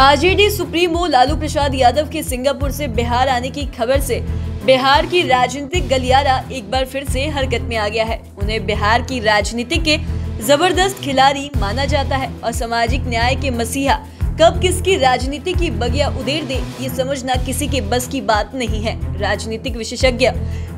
RJD supremo Lalu Prasad Yadav के Singapore से बिहार आने की खबर से बिहार की राजनीतिक गलियारा एक बार फिर से हरकत में आ गया है। उन्हें बिहार की राजनीति के जबरदस्त खिलाड़ी माना जाता है और सामाजिक न्याय के मसीहा कब किसकी राजनीति की बगिया उधेड़ दे, ये समझना किसी के बस की बात नहीं है। राजनीतिक विशेषज्ञ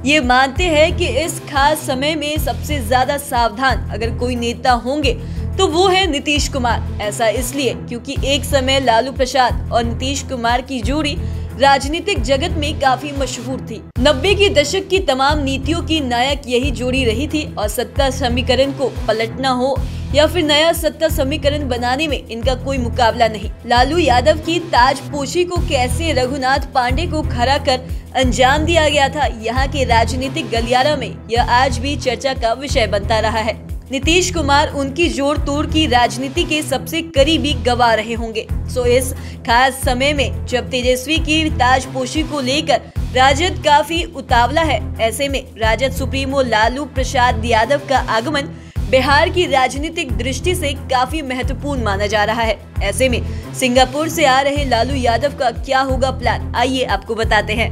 ये मानते हैं कि इस खास समय में सबसे ज्यादा सावधान अगर कोई नेता होंगे तो वो है नीतीश कुमार। ऐसा इसलिए क्योंकि एक समय लालू प्रसाद और नीतीश कुमार की जोड़ी राजनीतिक जगत में काफी मशहूर थी। 90 के दशक की तमाम नीतियों की नायक यही जोड़ी रही थी और सत्ता समीकरण को पलटना हो या फिर नया सत्ता समीकरण बनाने में इनका कोई मुकाबला नहीं। लालू यादव की ताजपोशी को कैसे रघुनाथ पांडे को खड़ा कर अंजाम दिया गया था, यहाँ के राजनीतिक गलियारा में यह आज भी चर्चा का विषय बनता रहा है। नीतीश कुमार उनकी जोड़ तोड़ की राजनीति के सबसे करीबी गवाह रहे होंगे। सो इस खास समय में जब तेजस्वी की ताजपोशी को लेकर राजद काफी उतावला है, ऐसे में राजद सुप्रीमो लालू प्रसाद यादव का आगमन बिहार की राजनीतिक दृष्टि से काफी महत्वपूर्ण माना जा रहा है। ऐसे में सिंगापुर से आ रहे लालू यादव का क्या होगा प्लान, आइए आपको बताते हैं।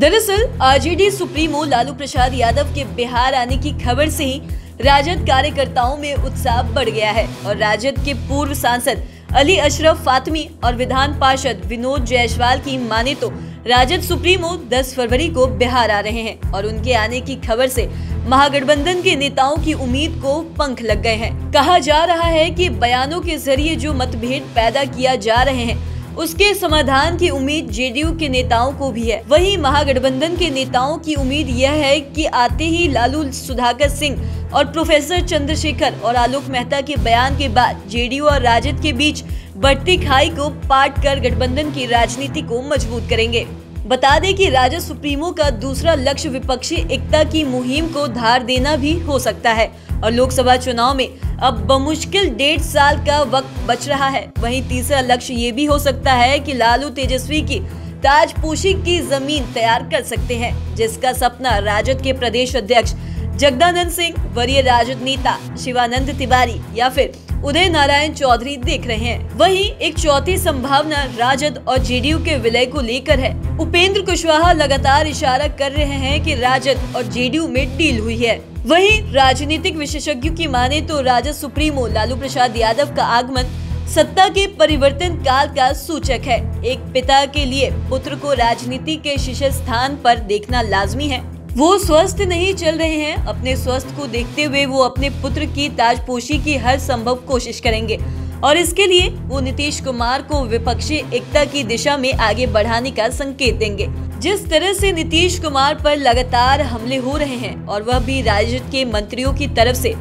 दरअसल आरजेडी सुप्रीमो लालू प्रसाद यादव के बिहार आने की खबर से ही राजद कार्यकर्ताओं में उत्साह बढ़ गया है और राजद के पूर्व सांसद अली अशरफ फातमी और विधान पार्षद विनोद जायसवाल की माने तो राजद सुप्रीमो 10 फरवरी को बिहार आ रहे हैं और उनके आने की खबर से महागठबंधन के नेताओं की उम्मीद को पंख लग गए हैं। कहा जा रहा है कि बयानों के जरिए जो मतभेद पैदा किया जा रहे हैं उसके समाधान की उम्मीद जेडीयू के नेताओं को भी है। वहीं महागठबंधन के नेताओं की उम्मीद यह है कि आते ही लालू, सुधाकर सिंह और प्रोफेसर चंद्रशेखर और आलोक मेहता के बयान के बाद जेडीयू और राजद के बीच बढ़ती खाई को पाट कर गठबंधन की राजनीति को मजबूत करेंगे। बता दें कि राजद सुप्रीमो का दूसरा लक्ष्य विपक्षी एकता की मुहिम को धार देना भी हो सकता है और लोकसभा चुनाव में अब बमुश्किल 1.5 साल का वक्त बच रहा है। वहीं तीसरा लक्ष्य ये भी हो सकता है कि लालू तेजस्वी की ताजपोशी की जमीन तैयार कर सकते हैं, जिसका सपना राजद के प्रदेश अध्यक्ष जगदानंद सिंह, वरीय राजद नेता शिवानंद तिवारी या फिर उदय नारायण चौधरी देख रहे हैं। वहीं एक चौथी संभावना राजद और जेडीयू के विलय को लेकर है। उपेंद्र कुशवाहा लगातार इशारा कर रहे हैं कि राजद और जेडीयू में डील हुई है। वहीं राजनीतिक विशेषज्ञों की माने तो राजद सुप्रीमो लालू प्रसाद यादव का आगमन सत्ता के परिवर्तन काल का सूचक है। एक पिता के लिए पुत्र को राजनीति के शीर्ष स्थान पर देखना लाजमी है। वो स्वस्थ नहीं चल रहे हैं, अपने स्वास्थ्य को देखते हुए वो अपने पुत्र की ताजपोशी की हर संभव कोशिश करेंगे और इसके लिए वो नीतीश कुमार को विपक्षी एकता की दिशा में आगे बढ़ाने का संकेत देंगे। जिस तरह से नीतीश कुमार पर लगातार हमले हो रहे हैं और वह भी राजद के मंत्रियों की तरफ से,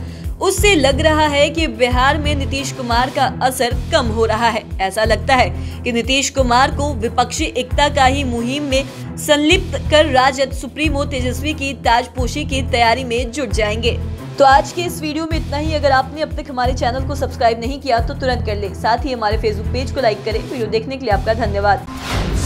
उससे लग रहा है कि बिहार में नीतीश कुमार का असर कम हो रहा है। ऐसा लगता है कि नीतीश कुमार को विपक्षी एकता का ही मुहिम में संलिप्त कर राजद सुप्रीमो तेजस्वी की ताजपोशी की तैयारी में जुट जाएंगे। तो आज के इस वीडियो में इतना ही। अगर आपने अब तक हमारे चैनल को सब्सक्राइब नहीं किया तो तुरंत कर ले, साथ ही हमारे फेसबुक पेज को लाइक करें। वीडियो देखने के लिए आपका धन्यवाद।